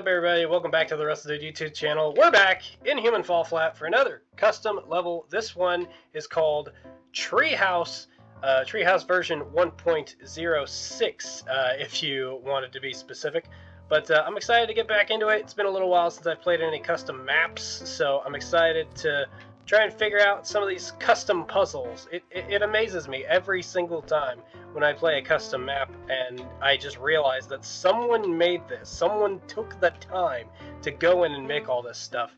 up, everybody? Welcome back to the WrestleDude YouTube channel. We're back in Human Fall Flat for another custom level. This one is called Treehouse, Treehouse version 1.06, if you wanted to be specific. But I'm excited to get back into it. It's been a little while since I've played any custom maps, so I'm excited to try and figure out some of these custom puzzles. It amazes me every single time when I play a custom map and I just realize that someone made this. Someone took the time to go in and make all this stuff.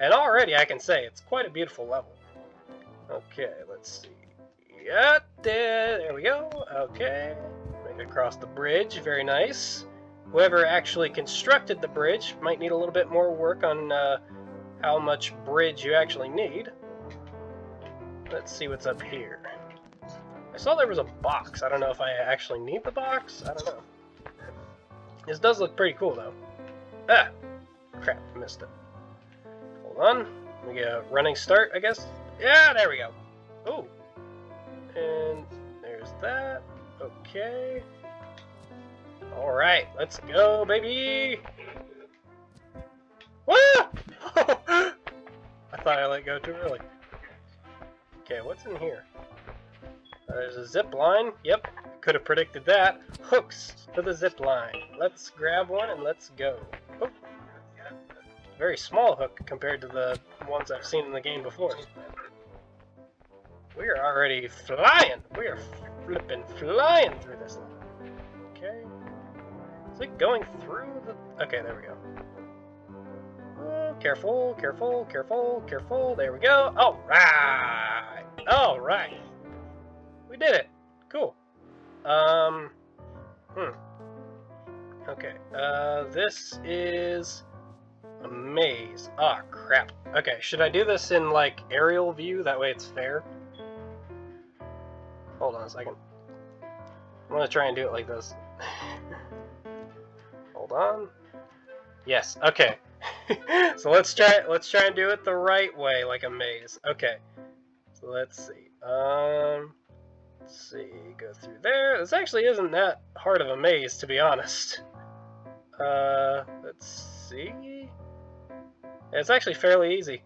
And already I can say it's quite a beautiful level. Okay, let's see. Yeah, there we go. Okay, make it across the bridge. Very nice. Whoever actually constructed the bridge might need a little bit more work on how much bridge you actually need. Let's see what's up here. I saw there was a box. I don't know if I actually need the box. I don't know. This does look pretty cool, though. Ah! Crap, missed it. Hold on. We get a running start, I guess. Yeah, there we go. Oh! And there's that. Okay. Alright, let's go, baby! Woo! I thought I let go too early. Okay, what's in here? There's a zip line. Yep, could have predicted that. Hooks for the zip line. Let's grab one and let's go. Oh. Very small hook compared to the ones I've seen in the game before. We are already flying. We are flipping flying through this line. Okay. Is it going through the... Okay, there we go. Careful, careful, careful, careful. There we go. Alright. Alright. We did it. Cool. Okay. This is a maze. Ah, crap. Okay, should I do this in, like, aerial view? That way it's fair. Hold on a second. I'm gonna try and do it like this. Hold on. Yes, okay. So let's try and do it the right way, like a maze. Okay, so let's see. Let's see, go through there. This actually isn't that hard of a maze, to be honest. Let's see. It's actually fairly easy.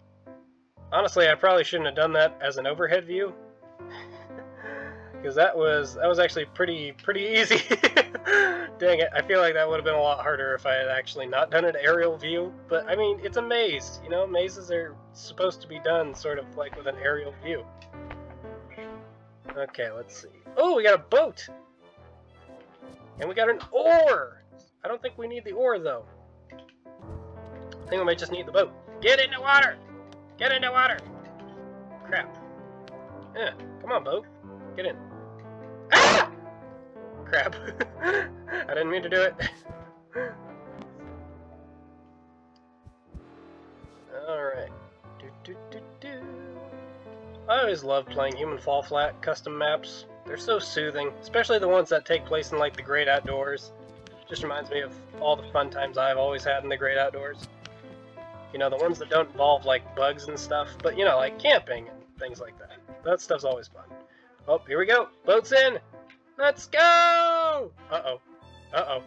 Honestly, I probably shouldn't have done that as an overhead view, because that was actually pretty easy. Dang it, I feel like that would have been a lot harder if I had actually not done an aerial view, but I mean, it's a maze, you know? Mazes are supposed to be done sort of like with an aerial view. Okay, let's see. Oh, we got a boat! And we got an oar! I don't think we need the oar, though. I think we might just need the boat. Get in the water! Get in the water! Crap. Yeah, come on, boat. Get in. Ah! Crap. I didn't mean to do it. Alright. I always love playing Human Fall Flat custom maps. They're so soothing, especially the ones that take place in, like, the great outdoors. Just reminds me of all the fun times I've always had in the great outdoors. You know, the ones that don't involve, like, bugs and stuff, but, you know, like camping and things like that. That stuff's always fun. Oh, here we go! Boat's in! Let's go! Uh-oh. Uh-oh.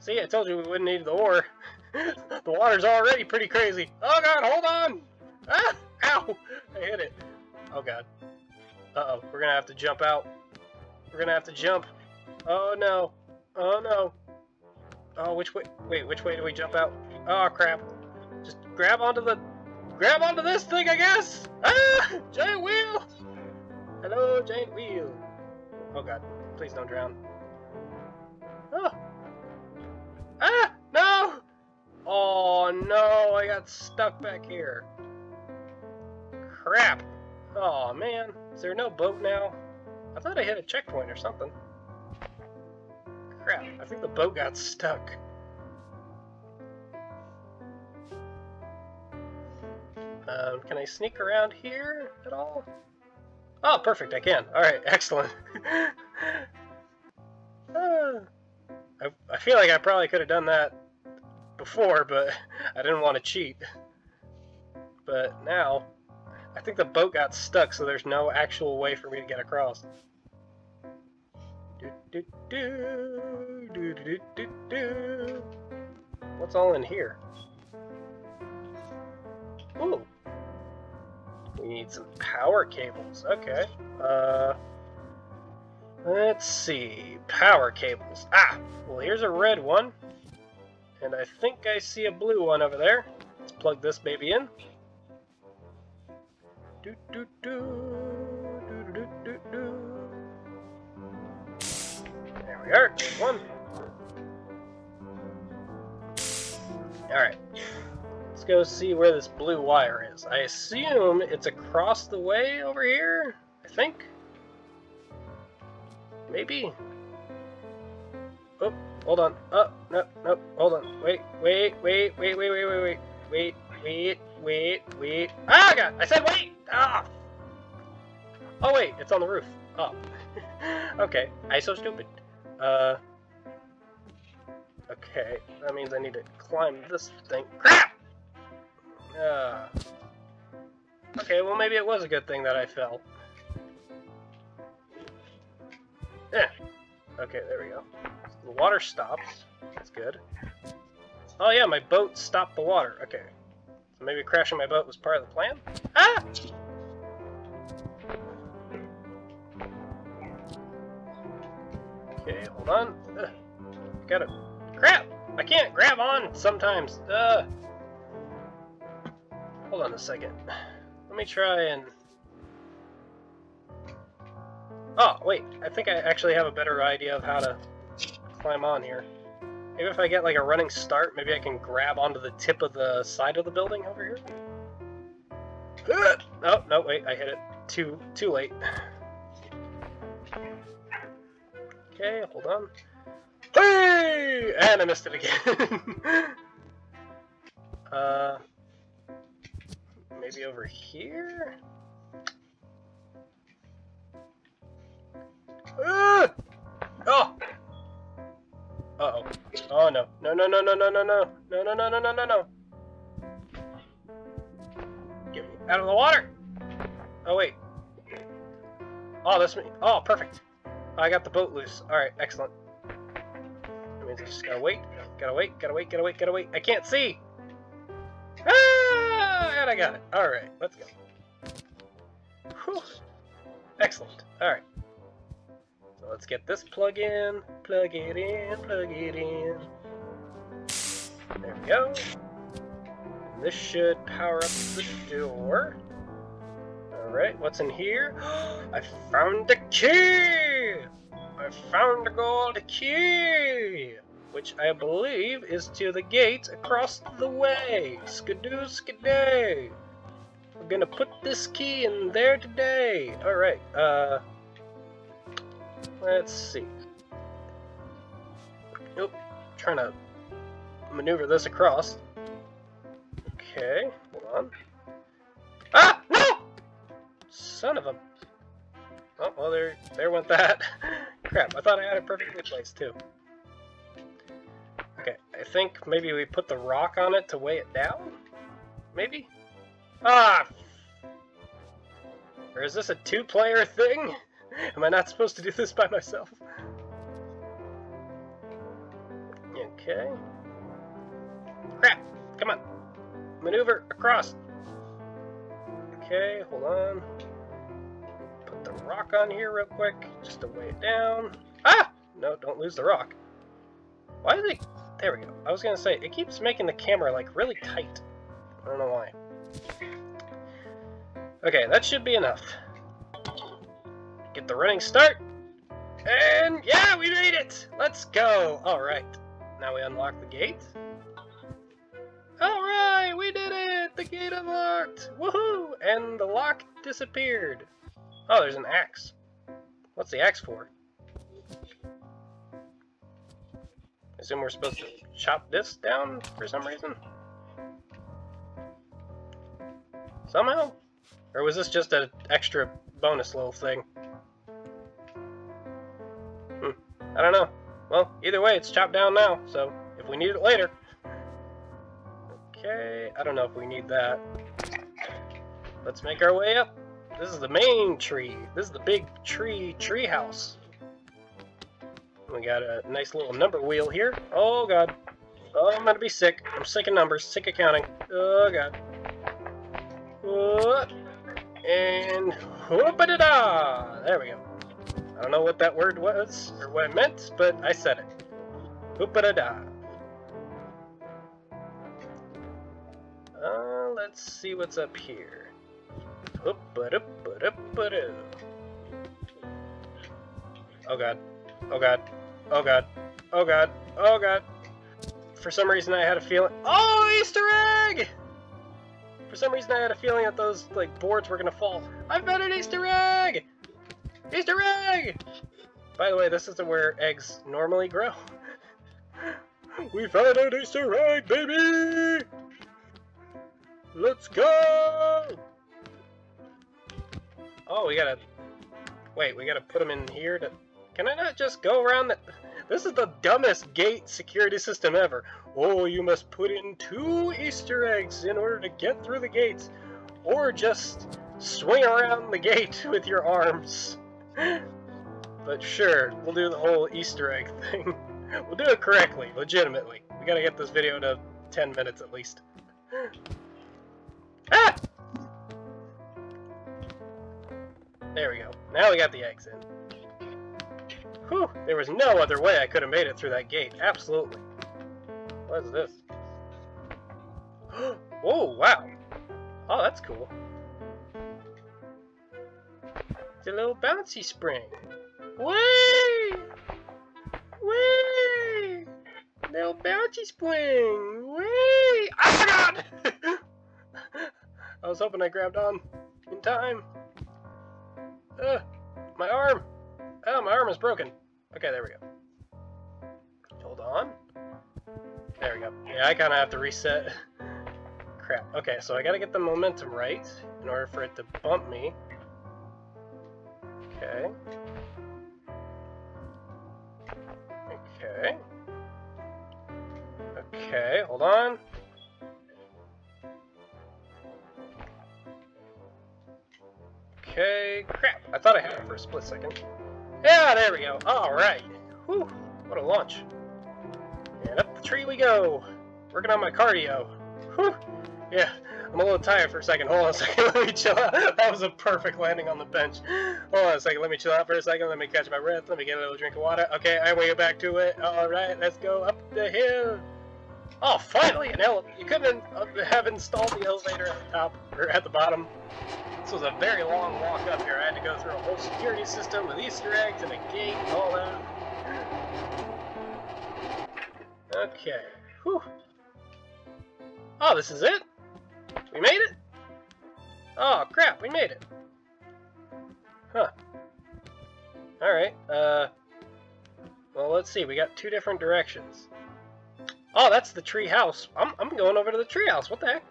See, I told you we wouldn't need the oar. The water's already pretty crazy. Oh, God, hold on! Ah! Ow! I hit it. Oh, God. Uh-oh. We're gonna have to jump out. We're gonna have to jump. Oh, no. Oh, no. Oh, which way? Wait, which way do we jump out? Oh, crap. Just grab onto the... Grab onto this thing, I guess! Ah! Giant wheel! Hello, giant wheel. Oh, God. Please don't drown. Oh. Ah! No! Oh, no! I got stuck back here. Crap! Oh, man. Is there no boat now? I thought I hit a checkpoint or something. Crap. I think the boat got stuck. Can I sneak around here at all? Oh, perfect, I can. Alright, excellent. I feel like I probably could have done that before, but I didn't want to cheat. But now, I think the boat got stuck, so there's no actual way for me to get across. What's all in here? Ooh. We need some power cables. Okay. Let's see. Power cables. Ah! Well, here's a red one. And I think I see a blue one over there. Let's plug this baby in. Do, do, do. Do, do, do, do. There we are. There's one. Alright. Let's go see where this blue wire is. I assume it's across the way over here? I think? Maybe? Oh, hold on. Oh, no, no, hold on. Wait. Ah, God! I said wait! Ah! Oh, wait, it's on the roof. Oh. Okay, I'm so stupid. Okay, that means I need to climb this thing. Crap! Okay, well maybe it was a good thing that I fell. Eh. Okay, there we go. So the water stops. That's good. Oh yeah, my boat stopped the water. Okay. So maybe crashing my boat was part of the plan? Ah! Okay, hold on. Gotta... Crap! I can't grab on sometimes. Hold on a second. Let me try and... Oh, wait. I think I actually have a better idea of how to climb on here. Maybe if I get like a running start, maybe I can grab onto the tip of the side of the building over here? Oh, no, wait. I hit it too late. Okay, hold on. Hey! And I missed it again. Maybe over here? Oh! Uh-oh. Oh, no. No. Get me out of the water! Oh, wait. Oh, that's me. Oh, perfect. I got the boat loose. Alright, excellent. That means I just gotta wait. Gotta wait. I can't see! Ah! And I got it. Alright, let's go. Whew. Excellent. Alright. So let's get this plug in. Plug it in. There we go. And this should power up the door. Alright, what's in here? I found the key! I found the gold key! Which I believe is to the gate across the way. Skidoo, skidoo. We're gonna put this key in there today. Alright, let's see. Nope. Trying to maneuver this across. Okay, hold on. Ah! No! Son of a... Oh, well, there went that. Crap, I thought I had it perfectly placed, too. Okay, I think maybe we put the rock on it to weigh it down? Maybe? Ah! Or is this a two-player thing? Am I not supposed to do this by myself? Okay. Crap! Come on! Maneuver across! Okay, hold on. Put the rock on here real quick, just to weigh it down. Ah! No, don't lose the rock. Why did it... There we go. I was gonna say, it keeps making the camera, like, really tight. I don't know why. Okay, that should be enough. Get the running start, and yeah, we made it! Let's go! Alright, now we unlock the gate. Alright, we did it! The gate unlocked! Woohoo! And the lock disappeared. Oh, there's an axe. What's the axe for? I assume we're supposed to chop this down for some reason? Somehow? Or was this just an extra bonus little thing? I don't know. Well, either way, it's chopped down now, so if we need it later. Okay, I don't know if we need that. Let's make our way up. This is the main tree. This is the big tree house. We got a nice little number wheel here. Oh, God. Oh, I'm gonna be sick. I'm sick of numbers, sick of counting. Oh, God. And hoop-a-da-da! There we go. I don't know what that word was, or what it meant, but I said it. Hoop-a-da-da. Let's see what's up here. Hoop-a-da-ba-da-ba-da. Oh, God. Oh, God. Oh, God. Oh, God. Oh, God. For some reason, I had a feeling... Oh, Easter egg! For some reason, I had a feeling that those, like, boards were gonna fall. I've got an Easter egg! Easter egg! By the way, this isn't where eggs normally grow. We found an Easter egg, baby! Let's go! Oh, we gotta... Wait, we gotta put them in here to... Can I not just go around the... This is the dumbest gate security system ever. Oh, you must put in 2 Easter eggs in order to get through the gates. Or just swing around the gate with your arms. But sure, we'll do the whole Easter egg thing. We'll do it correctly, legitimately. We gotta get this video to 10 minutes at least. Ah! There we go. Now we got the eggs in. Whew, there was no other way I could have made it through that gate. Absolutely. What is this? Whoa, wow. Oh, that's cool. It's a little bouncy spring. Whee! Whee! Little bouncy spring. Whee! Oh, God! I was hoping I grabbed on in time. My arm. Oh, my arm is broken. Okay, there we go. Hold on. There we go. Yeah, I kind of have to reset. Crap. Okay, so I gotta get the momentum right in order for it to bump me. Okay. Okay. Okay, hold on. Okay, crap. I thought I had it for a split second. Yeah, there we go. Alright. Whew, what a launch. And up the tree we go. Working on my cardio. Whew. Yeah, I'm a little tired for a second. Hold on a second, let me chill out. That was a perfect landing on the bench. Hold on a second, let me chill out for a second. Let me catch my breath. Let me get a little drink of water. Okay, I will get back to it. Alright, let's go up the hill. Oh, finally an elevator. You couldn't have installed the elevator at the top, or at the bottom. This was a very long walk up here. I had to go through a whole security system with Easter eggs and a gate and all that. Okay. Whew. Oh, this is it? We made it? Oh, crap, we made it. Huh. Alright, well, let's see. We got 2 different directions. Oh, that's the tree house. I'm going over to the tree house. What the heck?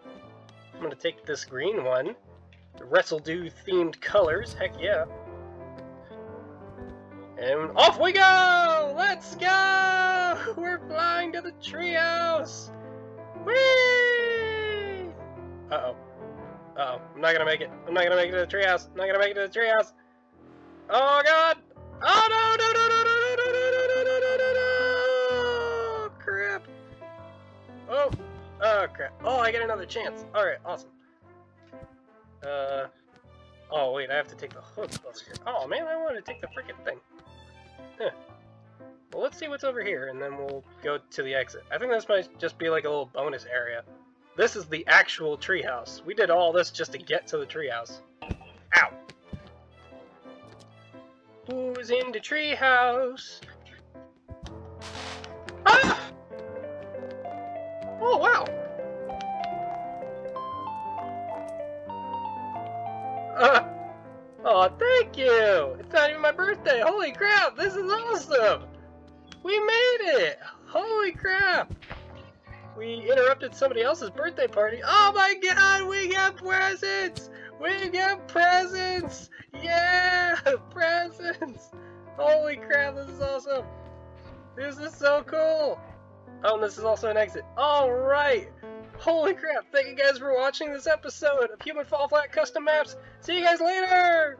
I'm going to take this green one. The WrestleDude themed colors, heck yeah. And off we go! Let's go! We're flying to the treehouse! Whee! Uh-oh. Uh-oh. I'm not gonna make it. I'm not gonna make it to the treehouse. I'm not gonna make it to the treehouse. Oh, God! Oh, no, no, no, no, no, no, no, no, no, no, no! Crap. Oh. Oh, crap. Oh, I get another chance. Alright, awesome. Oh wait, I have to take the hook over here. Oh man, I wanted to take the frickin' thing. Huh. Well, let's see what's over here, and then we'll go to the exit. I think this might just be like a little bonus area. This is the actual treehouse. We did all this just to get to the treehouse. Ow! Who's in the treehouse? Ah! Oh wow! Oh, thank you! It's not even my birthday! Holy crap! This is awesome! We made it! Holy crap! We interrupted somebody else's birthday party. Oh my God! We got presents! We got presents! Yeah! Presents! Holy crap! This is awesome! This is so cool! Oh, and this is also an exit. Alright! Holy crap, thank you guys for watching this episode of Human Fall Flat Custom Maps. See you guys later!